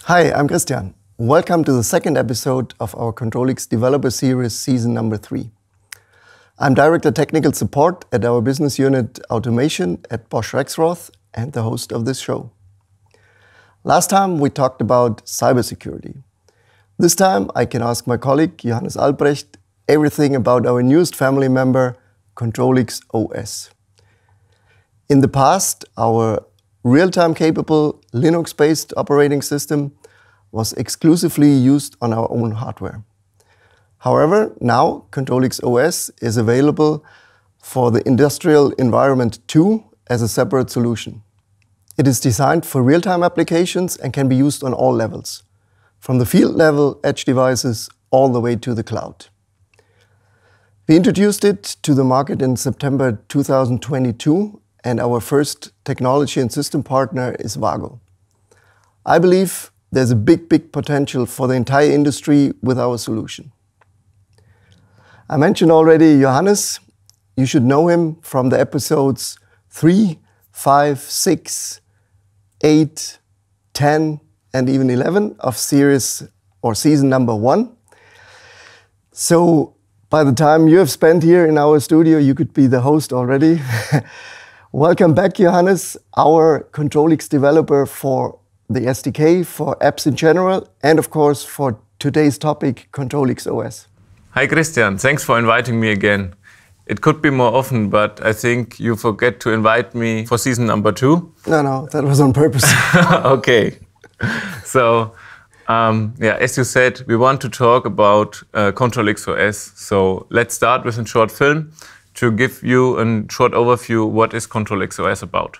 Hi, I'm Christian. Welcome to the second episode of our ctrlX Developer Series season number 3. I'm Director Technical Support at our business unit Automation at Bosch Rexroth and the host of this show. Last time we talked about cybersecurity. This time I can ask my colleague Johannes Albrecht everything about our newest family member, ctrlX OS. In the past, our real-time capable Linux-based operating system was exclusively used on our own hardware. However, now ctrlX OS is available for the industrial environment too as a separate solution. It is designed for real-time applications and can be used on all levels, from the field level, edge devices, all the way to the cloud. We introduced it to the market in September 2022, and our first technology and system partner is WAGO. I believe there's a big potential for the entire industry with our solution. I mentioned already Johannes. You should know him from the episodes 3, 5, 6, 8, 10, and even 11 of series or season number 1. So by the time you have spent here in our studio, you could be the host already. Welcome back, Johannes, our ctrlX developer for the SDK, for apps in general, and of course for today's topic, ctrlX OS. Hi Christian, thanks for inviting me again. It could be more often, but I think you forget to invite me for season number 2. No, that was on purpose. Okay. So, as you said, we want to talk about ctrlX OS. So let's start with a short film to give you a short overview what is ctrlX OS about.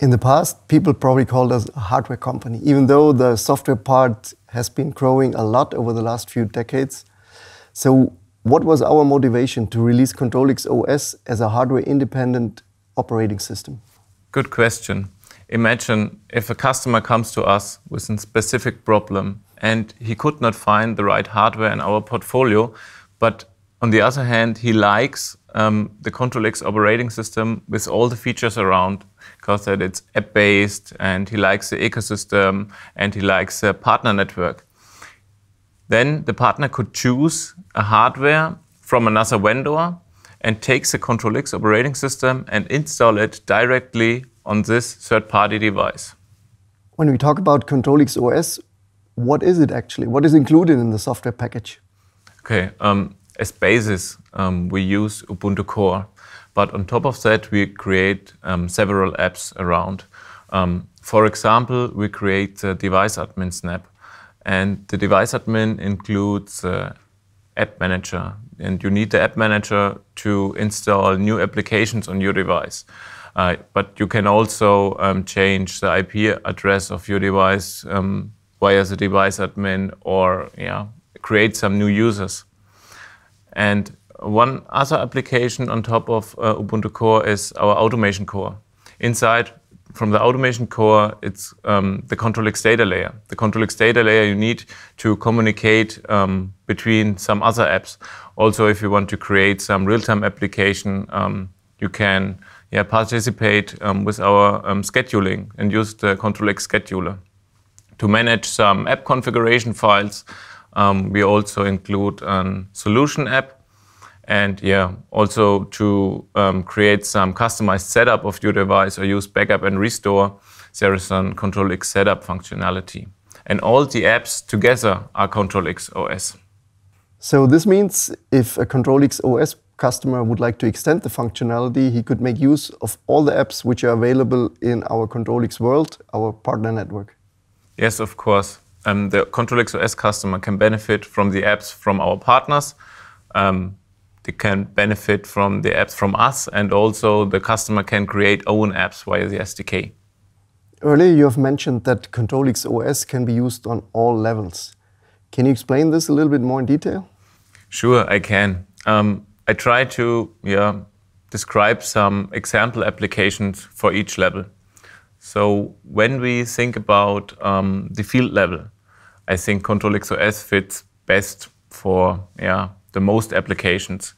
In the past, people probably called us a hardware company, even though the software part has been growing a lot over the last few decades. So what was our motivation to release ctrlX OS as a hardware-independent operating system? Good question. Imagine if a customer comes to us with a specific problem and he could not find the right hardware in our portfolio, but on the other hand, he likes the ctrlX operating system with all the features around, because that it's app-based, and he likes the ecosystem, and he likes the partner network. Then the partner could choose a hardware from another vendor and takes the ctrlX operating system and install it directly on this third-party device. When we talk about ctrlX OS, what is it actually? What is included in the software package? Okay. As basis, we use Ubuntu Core, but on top of that, we create several apps around. For example, we create the Device Admin Snap, and the Device Admin includes App Manager, and you need the App Manager to install new applications on your device. But you can also change the IP address of your device via the device admin, or create some new users. And one other application on top of Ubuntu Core is our Automation Core. Inside, from the Automation Core, it's the ctrlX data layer. The ctrlX data layer you need to communicate between some other apps. Also, if you want to create some real-time application, you can participate with our scheduling and use the ctrlX scheduler. To manage some app configuration files, we also include a solution app. And also to create some customized setup of your device or use backup and restore, there is some ctrlX setup functionality. And all the apps together are ctrlX OS. So this means if a ctrlX OS customer would like to extend the functionality, he could make use of all the apps which are available in our ctrlX world, our partner network. Yes, of course. The ctrlX OS customer can benefit from the apps from our partners. They can benefit from the apps from us, and also the customer can create own apps via the SDK. Earlier you have mentioned that ctrlX OS can be used on all levels. Can you explain this a little bit more in detail? Sure, I can. I try to describe some example applications for each level. So when we think about the field level, I think ctrlX OS fits best for the most applications,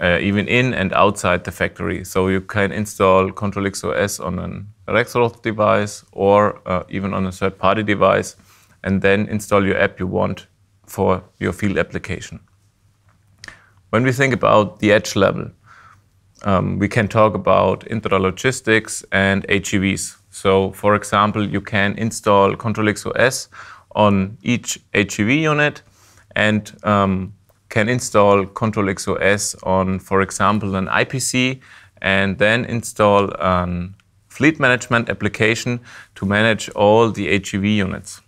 even in and outside the factory. So you can install ctrlX OS on a Rexroth device or even on a third-party device, and then install your app you want for your field application. When we think about the edge level, we can talk about intralogistics and HEVs. So, for example, you can install ctrlX OS on each HEV unit and can install ctrlX OS on, for example, an IPC, and then install a fleet management application to manage all the HEV units.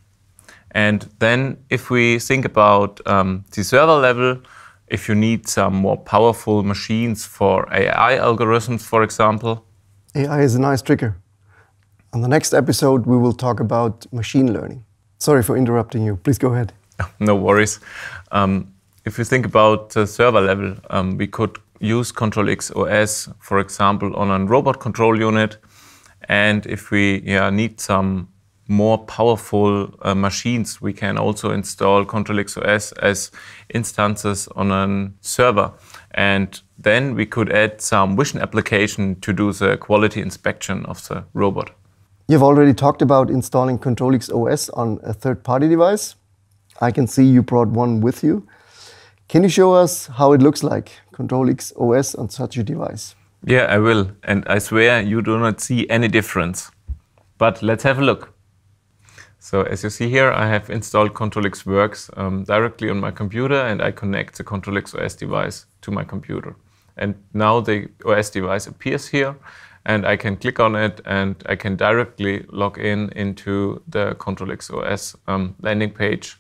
And then if we think about the server level, if you need some more powerful machines for AI algorithms, for example. AI is a nice trigger. On the next episode, we will talk about machine learning. Sorry for interrupting you. Please go ahead. No worries. If you think about the server level, we could use ctrlX OS, for example, on a robot control unit. And if we need some more powerful machines, we can also install ctrlX OS as instances on a server. And then we could add some vision application to do the quality inspection of the robot. You've already talked about installing ctrlX OS on a third-party device. I can see you brought one with you. Can you show us how it looks like, ctrlX OS on such a device? Yeah, I will. And I swear you do not see any difference. But let's have a look. So as you see here, I have installed ctrlX Works directly on my computer, and I connect the ctrlX OS device to my computer. And now the OS device appears here, and I can click on it, and I can directly log in into the ctrlX OS landing page.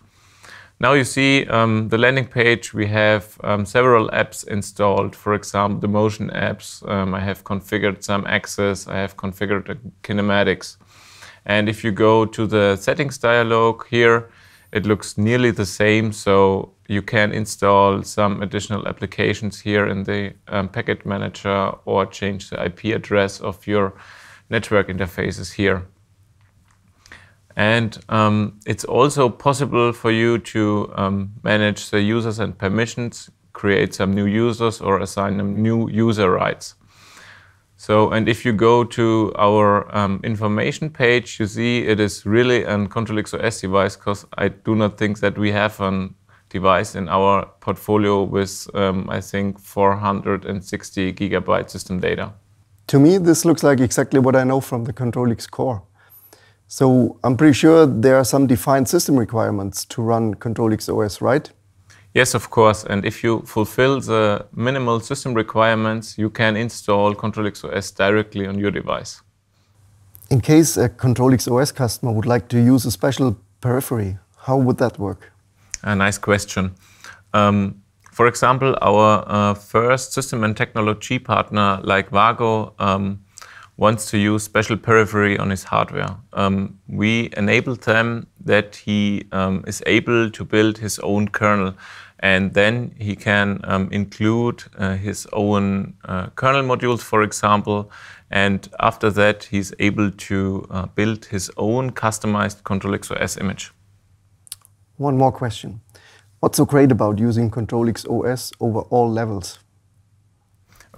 Now you see the landing page. We have several apps installed, for example, the motion apps. I have configured some axes. I have configured the kinematics. And if you go to the settings dialog here, it looks nearly the same. So you can install some additional applications here in the packet manager, or change the IP address of your network interfaces here. And it's also possible for you to manage the users and permissions, create some new users, or assign them new user rights. So, and if you go to our information page, you see it is really a ctrlX OS device, because I do not think that we have a device in our portfolio with, I think, 460 gigabyte system data. To me, this looks like exactly what I know from the ctrlX Core. So I'm pretty sure there are some defined system requirements to run ctrlX OS, right? Yes, of course. And if you fulfill the minimal system requirements, you can install ctrlX OS directly on your device. In case a ctrlX OS customer would like to use a special periphery, how would that work? A nice question. For example, our first system and technology partner like WAGO wants to use special periphery on his hardware. We enabled them that he is able to build his own kernel, and then he can include his own kernel modules, for example, and after that he's able to build his own customized ctrlX OS image. One more question. What's so great about using ctrlX OS over all levels?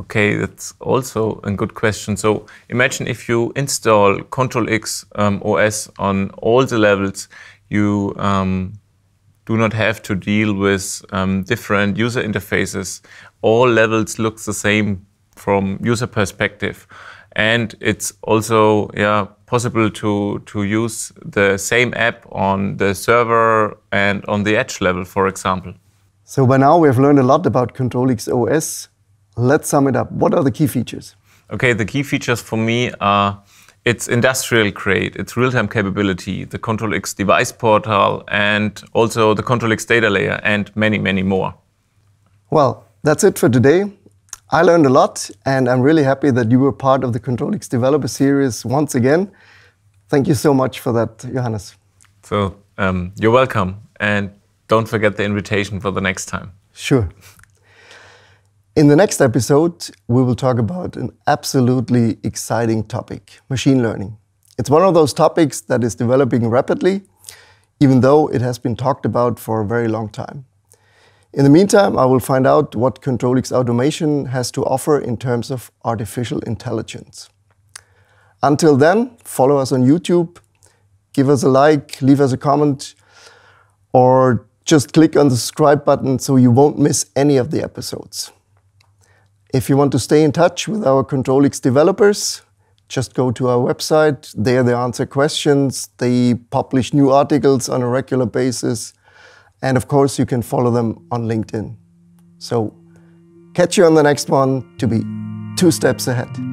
Okay, that's also a good question. So imagine if you install ctrlX OS on all the levels, you do not have to deal with different user interfaces. All levels look the same from user perspective. And it's also possible to use the same app on the server and on the edge level, for example. So by now we have learned a lot about ctrlX OS. Let's sum it up. What are the key features? Okay, the key features for me are its industrial grade, its real-time capability, the ctrlX device portal, and also the ctrlX data layer, and many, many more. Well, that's it for today. I learned a lot, and I'm really happy that you were part of the ctrlX Developer Series once again. Thank you so much for that, Johannes. So, you're welcome, and don't forget the invitation for the next time. Sure. In the next episode, we will talk about an absolutely exciting topic, machine learning. It's one of those topics that is developing rapidly, even though it has been talked about for a very long time. In the meantime, I will find out what ctrlX Automation has to offer in terms of artificial intelligence. Until then, follow us on YouTube, give us a like, leave us a comment, or just click on the subscribe button so you won't miss any of the episodes. If you want to stay in touch with our ctrlX developers, just go to our website. There they answer questions, they publish new articles on a regular basis, and of course you can follow them on LinkedIn. So catch you on the next one to be 2 steps ahead.